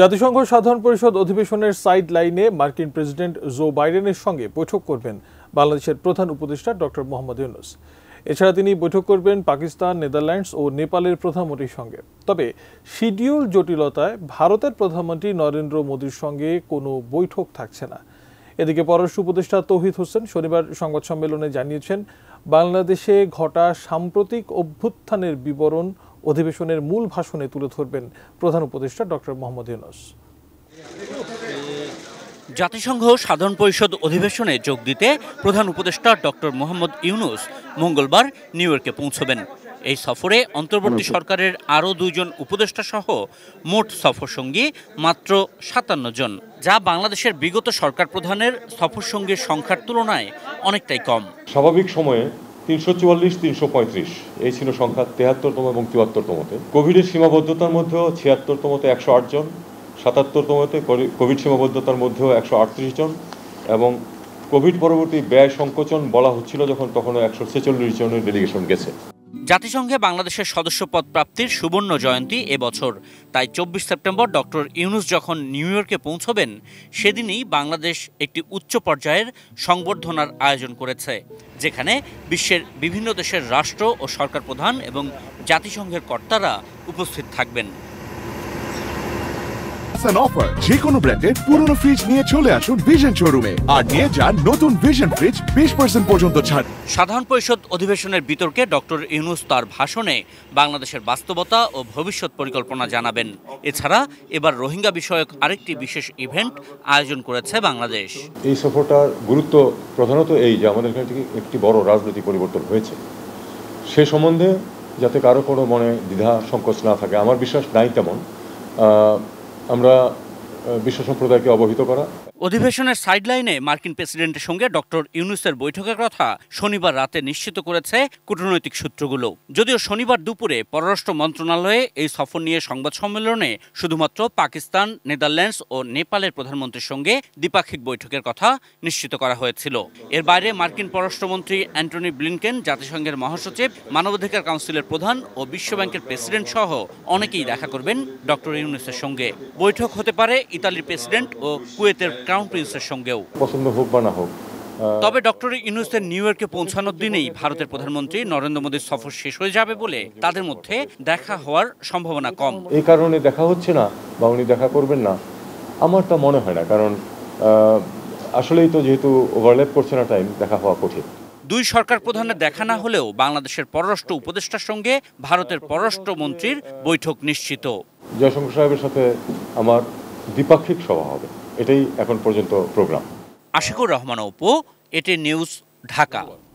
জাতিসংঘ সাধারণ পরিষদ অধিবেশনের সাইড লাইনে মার্কিন প্রেসিডেন্ট জো বাইডেনের সঙ্গে বৈঠক করবেন বাংলাদেশের প্রধান উপদেষ্টা ডক্টর মোহাম্মদ ইউনুস। এছাড়া তিনি বৈঠক করবেন পাকিস্তান, নেদারল্যান্ডস ও নেপালের প্রধানমন্ত্রীর সঙ্গে। তবে শিডিউল জটিলতায় ভারতের প্রধানমন্ত্রী নরেন্দ্র মোদির সঙ্গে কোনো বৈঠক থাকছে না। এদিকে পররাষ্ট্র উপদেষ্টা তৌহিদ হোসেন শনিবার সংবাদ সম্মেলনে জানিয়েছেন, বাংলাদেশে ঘটা সাম্প্রতিক অভ্যুত্থানের বিবরণ অধিবেশনের মূল ভাষণে তুলে ধরবেন প্রধান উপদেষ্টা ডক্টর মোহাম্মদ ইউনুস। জাতিসংঘ সাধারণ পরিষদ অধিবেশনে যোগ দিতে প্রধান উপদেষ্টা ডক্টর মোহাম্মদ ইউনুস মঙ্গলবার নিউ ইয়র্কে পৌঁছবেন। এই সফরে অন্তর্বর্তী সরকারের আরও 2 জন উপদেষ্টা সহ মোট সফরসঙ্গী মাত্র 57 জন, যা বাংলাদেশের বিগত সরকার প্রধানের সফরসঙ্গীর সংখ্যার তুলনায় অনেকটাই কম। স্বাভাবিক সময়ে 344, 335 এই ছিল সংখ্যা 73তম এবং 74তমতে। কোভিডের সীমাবদ্ধতার মধ্যেও 76তমতে 108 জন, 77তমতে কোভিড সীমাবদ্ধতার মধ্যেও 138 জন এবং কোভিড পরবর্তী ব্যয় সংকোচন বলা হচ্ছিল যখন, তখনও 146 জনের ডেলিগেশন গেছে। জাতিসংঘে বাংলাদেশের সদস্যপদ প্রাপ্তির সুবর্ণ জয়ন্তী এবছর, তাই 24 সেপ্টেম্বর ডক্টর ইউনুস যখন নিউ ইয়র্কে পৌঁছবেন সেদিনই বাংলাদেশ একটি উচ্চ পর্যায়ের সংবর্ধনার আয়োজন করেছে, যেখানে বিশ্বের বিভিন্ন দেশের রাষ্ট্র ও সরকার প্রধান এবং জাতিসংঘের কর্তারা উপস্থিত থাকবেন। যে কোনো ব্র্যান্ডের পুরনো ফ্রিজ নিয়ে চলে আসুন ভিশন শোরুমে আর নিয়ে যান নতুন ভিশন ফ্রিজ 20% পর্যন্ত ছাড়। সাধারণ পরিষদ অধিবেশনের বিতর্কে ডক্টর ইউনুস তার ভাষণে বাংলাদেশের বাস্তবতা ও ভবিষ্যৎ পরিকল্পনা জানাবেন। এছাড়া এবার রোহিঙ্গা বিষয়ক আরেকটি বিশেষ ইভেন্ট আয়োজন করেছে বাংলাদেশ। এই সফরটার গুরুত্ব প্রধানত এই যে আমাদের এখানে একটি বড় রাজনৈতিক পরিবর্তন হয়েছে, সে সম্বন্ধে যাতে কারো কোনো মনে দ্বিধা সংকোচ না থাকে। আমার বিশ্বাস নাই তেমন, আমরা বিশ্ব সম্প্রদায়কে অবহিত করা। অধিবেশনের সাইডলাইনে মার্কিন প্রেসিডেন্টের সঙ্গে ডক্টর ইউনুসের বৈঠকের কথা শনিবার রাতে নিশ্চিত করেছে কূটনৈতিক সূত্রগুলো। যদিও শনিবার দুপুরে পররাষ্ট্র মন্ত্রণালয়ে এই সফর নিয়ে সংবাদ সম্মেলনে শুধুমাত্র পাকিস্তান, নেদারল্যান্ডস ও নেপালের প্রধানমন্ত্রীর সঙ্গে দ্বিপাক্ষিক বৈঠকের কথা নিশ্চিত করা হয়েছিল। এর বাইরে মার্কিন পররাষ্ট্রমন্ত্রী অ্যান্টনি ব্লিনকেন, জাতিসংঘের মহাসচিব, মানবাধিকার কাউন্সিলের প্রধান ও বিশ্বব্যাংকের প্রেসিডেন্ট সহ অনেকেই দেখা করবেন ডক্টর ইউনুসের সঙ্গে। বৈঠক হতে পারে ইতালির প্রেসিডেন্ট ও কুয়েতের ক্রাউন প্রিন্সের সঙ্গেও। পছন্দ হোক বা না হোক, তবে ডক্টর ইউনুসের নিউ ইয়র্কে পৌঁছানোর দিনেই ভারতের প্রধানমন্ত্রী নরেন্দ্র মোদীর সফর শেষ হয়ে যাবে বলে তাদের মধ্যে দেখা হওয়ার সম্ভাবনা কম। এই কারণে দেখা হচ্ছে না বা উনি দেখা করবেন না আমার তা মনে হয় না, কারণ আসলেই তো যেহেতু ওভারল্যাপ করছে না, টাইম দেখা হওয়া কঠিন। 2 সরকার প্রধানের দেখা না হলেও বাংলাদেশের পররাষ্ট্র উপদেষ্টার সঙ্গে ভারতের পররাষ্ট্রমন্ত্রীর বৈঠক নিশ্চিত। জয়শঙ্কর সাহেবের সাথে আমার দ্বিপাক্ষিক সভা হবে, এটাই এখন পর্যন্ত প্রোগ্রাম। আশিকুর রহমান, এটি নিউজ, ঢাকা।